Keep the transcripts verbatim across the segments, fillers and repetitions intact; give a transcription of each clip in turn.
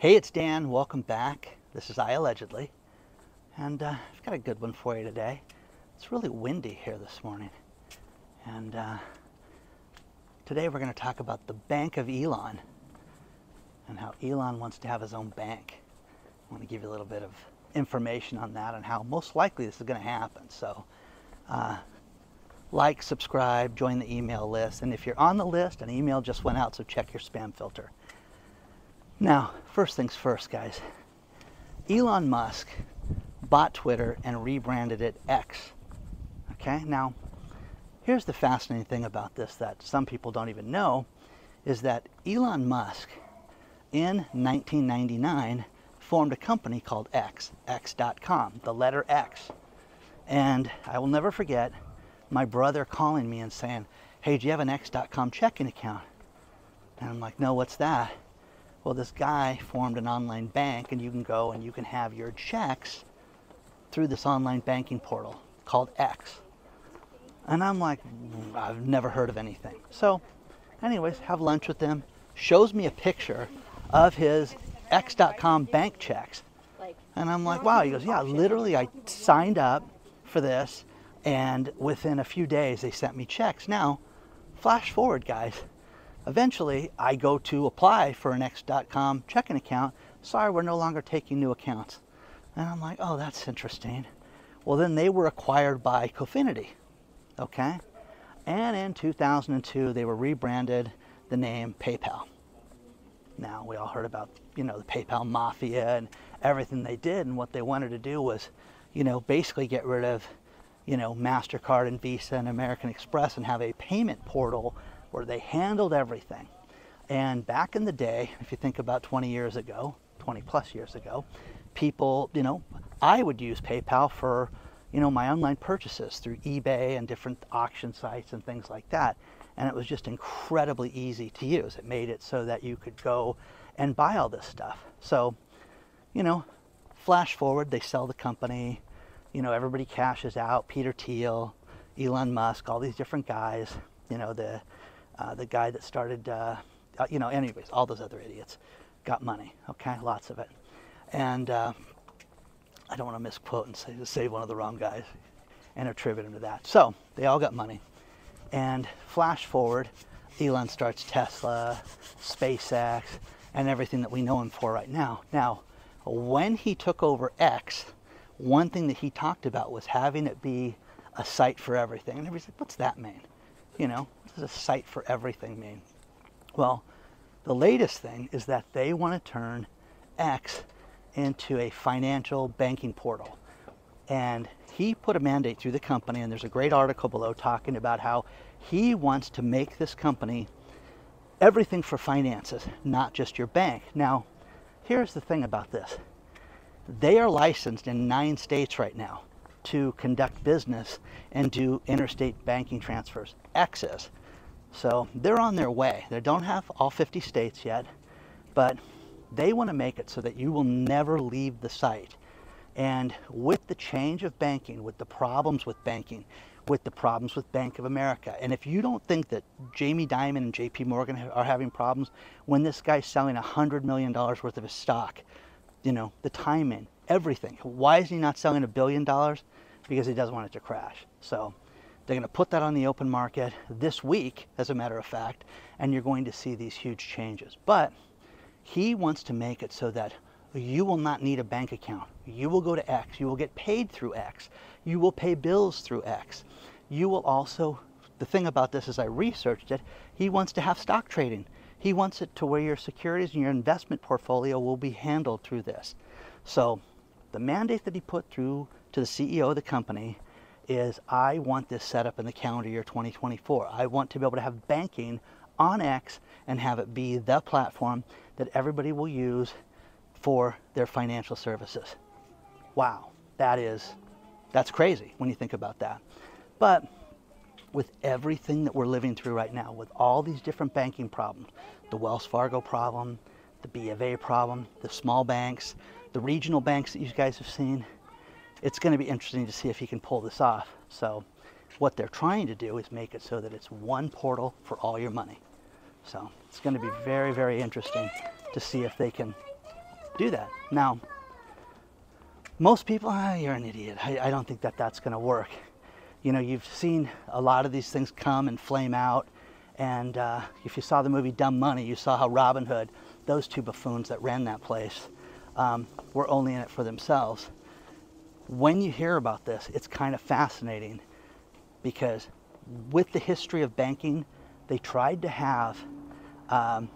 Hey, it's Dan. Welcome back. This is I Allegedly, and uh, I've got a good one for you today. It's really windy here this morning, and uh, today we're going to talk about the Bank of Elon and how Elon wants to have his own bank. I want to give you a little bit of information on that and how most likely this is going to happen. So uh, like, subscribe, join the email list, and if you're on the list, an email just went out, so check your spam filter. Now, first things first, guys. Elon Musk bought Twitter and rebranded it X. Okay, now, here's the fascinating thing about this that some people don't even know, is that Elon Musk, in nineteen ninety-nine, formed a company called X, X dot com, the letter X. And I will never forget my brother calling me and saying, hey, do you have an X dot com checking account? And I'm like, no, what's that? Well, this guy formed an online bank, and you can go and you can have your checks through this online banking portal called X. And I'm like, I've never heard of anything. So anyways, have lunch with him, shows me a picture of his X dot com bank checks. And I'm like, wow. He goes, yeah, literally I signed up for this, and within a few days they sent me checks. Now, flash forward, guys. Eventually, I go to apply for an X dot com checking account. Sorry, we're no longer taking new accounts. And I'm like, oh, that's interesting. Well, then they were acquired by Confinity, okay? And in two thousand two, they were rebranded the name PayPal. Now, we all heard about, you know, the PayPal mafia and everything they did, and what they wanted to do was, you know, basically get rid of, you know, MasterCard and Visa and American Express and have a payment portal where they handled everything. And back in the day, if you think about twenty years ago, twenty plus years ago, people, you know, I would use PayPal for, you know, my online purchases through eBay and different auction sites and things like that. And it was just incredibly easy to use. It made it so that you could go and buy all this stuff. So, you know, flash forward, they sell the company, you know, everybody cashes out, Peter Thiel, Elon Musk, all these different guys, you know, the Uh, the guy that started, uh, you know, anyways, all those other idiots got money, okay? Lots of it. And uh, I don't want to misquote and say, say one of the wrong guys and attribute him to that. So they all got money. And flash forward, Elon starts Tesla, SpaceX, and everything that we know him for right now. Now, when he took over X, one thing that he talked about was having it be a site for everything. And everybody's like, what's that mean? You know, what does a site for everything mean? Well, the latest thing is that they want to turn X into a financial banking portal. And he put a mandate through the company, and there's a great article below talking about how he wants to make this company everything for finances, not just your bank. Now, here's the thing about this. They are licensed in nine states right now to conduct business and do interstate banking transfers. X is. So they're on their way. They don't have all fifty states yet, but they want to make it so that you will never leave the site. And with the change of banking, with the problems with banking, with the problems with Bank of America, and if you don't think that Jamie Dimon and J P Morgan are having problems, when this guy's selling one hundred million dollars worth of his stock, you know, the timing, everything. Why is he not selling a billion dollars? Because he doesn't want it to crash. So they're going to put that on the open market this week, as a matter of fact, and you're going to see these huge changes. But he wants to make it so that you will not need a bank account. You will go to X. You will get paid through X. You will pay bills through X. You will also, the thing about this is I researched it, he wants to have stock trading. He wants it to where your securities and your investment portfolio will be handled through this. So the mandate that he put through to the C E O of the company is, I want this set up in the calendar year twenty twenty-four. I want to be able to have banking on X and have it be the platform that everybody will use for their financial services. Wow, that is, that's crazy when you think about that. But with everything that we're living through right now, with all these different banking problems, the Wells Fargo problem, the B of A problem, the small banks, the regional banks that you guys have seen, it's going to be interesting to see if he can pull this off. So what they're trying to do is make it so that it's one portal for all your money. So it's going to be very, very interesting to see if they can do that. Now, most people, ah, you're an idiot. I, I don't think that that's going to work. You know, you've seen a lot of these things come and flame out. And uh, if you saw the movie Dumb Money, you saw how Robin Hood, those two buffoons that ran that place, um, were only in it for themselves. When you hear about this, it's kind of fascinating, because with the history of banking, they tried to have, um,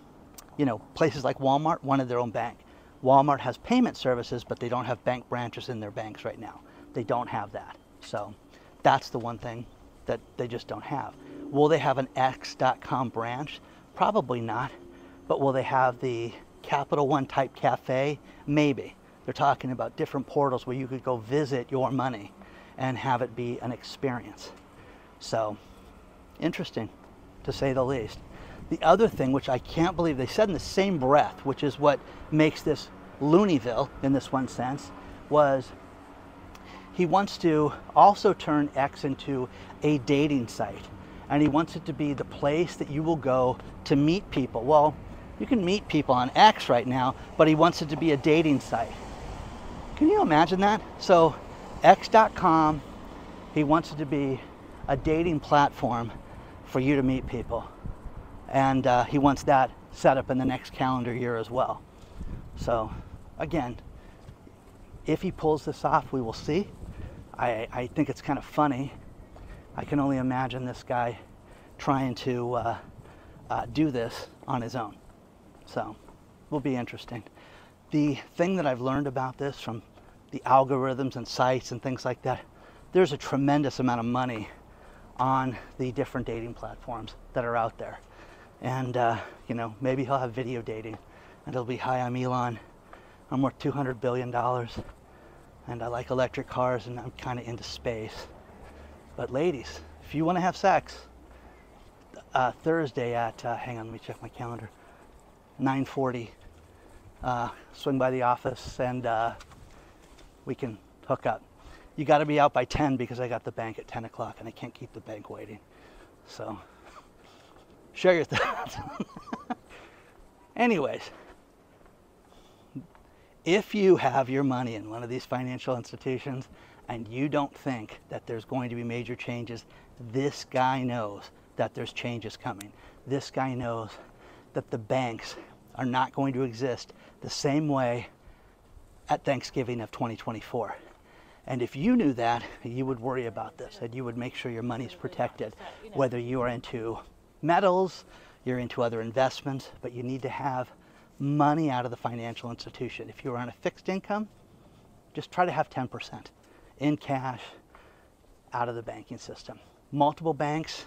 you know, places like Walmart wanted their own bank. Walmart has payment services, but they don't have bank branches in their banks right now. They don't have that. So that's the one thing that they just don't have. Will they have an X dot com branch? Probably not. But will they have the Capital One type cafe? Maybe. They're talking about different portals where you could go visit your money and have it be an experience. So, interesting, to say the least. The other thing, which I can't believe they said in the same breath, which is what makes this Looneyville in this one sense, was he wants to also turn X into a dating site. And he wants it to be the place that you will go to meet people. Well, you can meet people on X right now, but he wants it to be a dating site. Can you imagine that? So X dot com, he wants it to be a dating platform for you to meet people. And uh, he wants that set up in the next calendar year as well. So again, if he pulls this off, we will see. I, I think it's kind of funny. I can only imagine this guy trying to uh, uh, do this on his own. So, will be interesting. The thing that I've learned about this from the algorithms and sites and things like that, there's a tremendous amount of money on the different dating platforms that are out there. And, uh, you know, maybe he'll have video dating and it'll be, hi, I'm Elon. I'm worth two hundred billion dollars and I like electric cars and I'm kind of into space. But ladies, if you want to have sex, uh, Thursday at, uh, hang on, let me check my calendar, nine forty, uh, swing by the office and uh, we can hook up. You got to be out by ten because I got the bank at ten o'clock and I can't keep the bank waiting. So, share your thoughts. Anyways, if you have your money in one of these financial institutions, and you don't think that there's going to be major changes, this guy knows that there's changes coming. This guy knows that the banks are not going to exist the same way at Thanksgiving of twenty twenty-four. And if you knew that, you would worry about this and you would make sure your money's protected, whether you are into metals, you're into other investments, but you need to have money out of the financial institution. If you are on a fixed income, just try to have ten percent. In cash, out of the banking system. Multiple banks.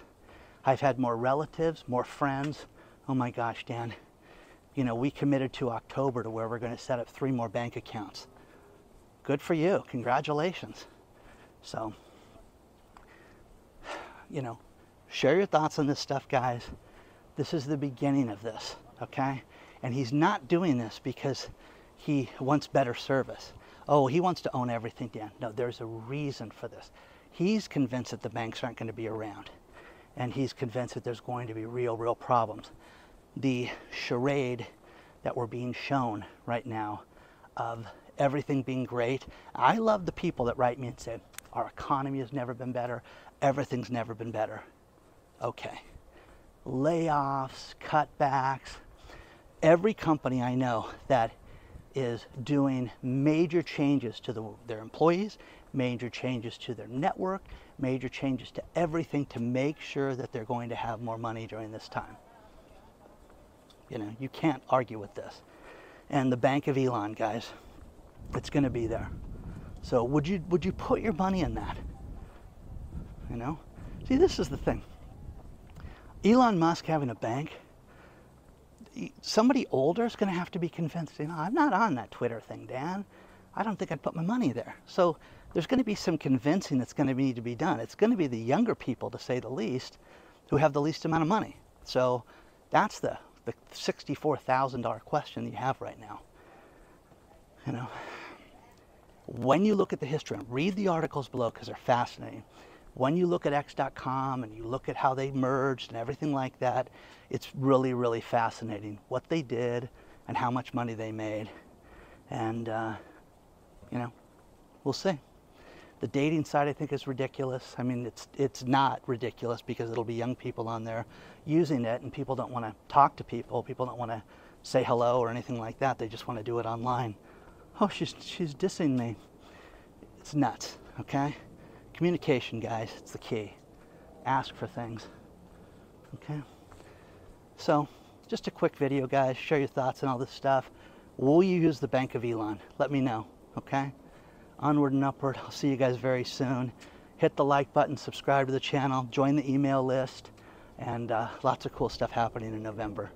I've had more relatives, more friends. Oh my gosh, Dan, you know, we committed to October to where we're going to set up three more bank accounts. Good for you. Congratulations. So, you know, share your thoughts on this stuff, guys. This is the beginning of this, okay? And he's not doing this because he wants better service. Oh, he wants to own everything, Dan. No, there's a reason for this. He's convinced that the banks aren't going to be around. And he's convinced that there's going to be real, real problems. The charade that we're being shown right now of everything being great. I love the people that write me and say, our economy has never been better. Everything's never been better. Okay. Layoffs, cutbacks. Every company I know that is doing major changes to the, their employees, major changes to their network, major changes to everything to make sure that they're going to have more money during this time. You know, you can't argue with this. And the Bank of Elon, guys, it's going to be there. So would you, would you put your money in that? You know? See, this is the thing. Elon Musk having a bank, somebody older is going to have to be convinced, you know, I'm not on that Twitter thing, Dan. I don't think I'd put my money there. So there's going to be some convincing that's going to need to be done. It's going to be the younger people, to say the least, who have the least amount of money. So that's the, the sixty-four thousand dollar question that you have right now. You know, when you look at the history, and read the articles below because they're fascinating. When you look at X dot com and you look at how they merged and everything like that, it's really, really fascinating what they did and how much money they made. And, uh, you know, we'll see. The dating side, I think, is ridiculous. I mean, it's it's not ridiculous because it'll be young people on there using it, and people don't want to talk to people. People don't want to say hello or anything like that. They just want to do it online. Oh, she's, she's dissing me. It's nuts, okay? Communication, guys, it's the key. Ask for things, okay? So, just a quick video, guys. Share your thoughts on all this stuff. Will you use the Bank of Elon? Let me know, okay? Onward and upward. I'll see you guys very soon. Hit the like button, subscribe to the channel, join the email list, and uh, lots of cool stuff happening in November.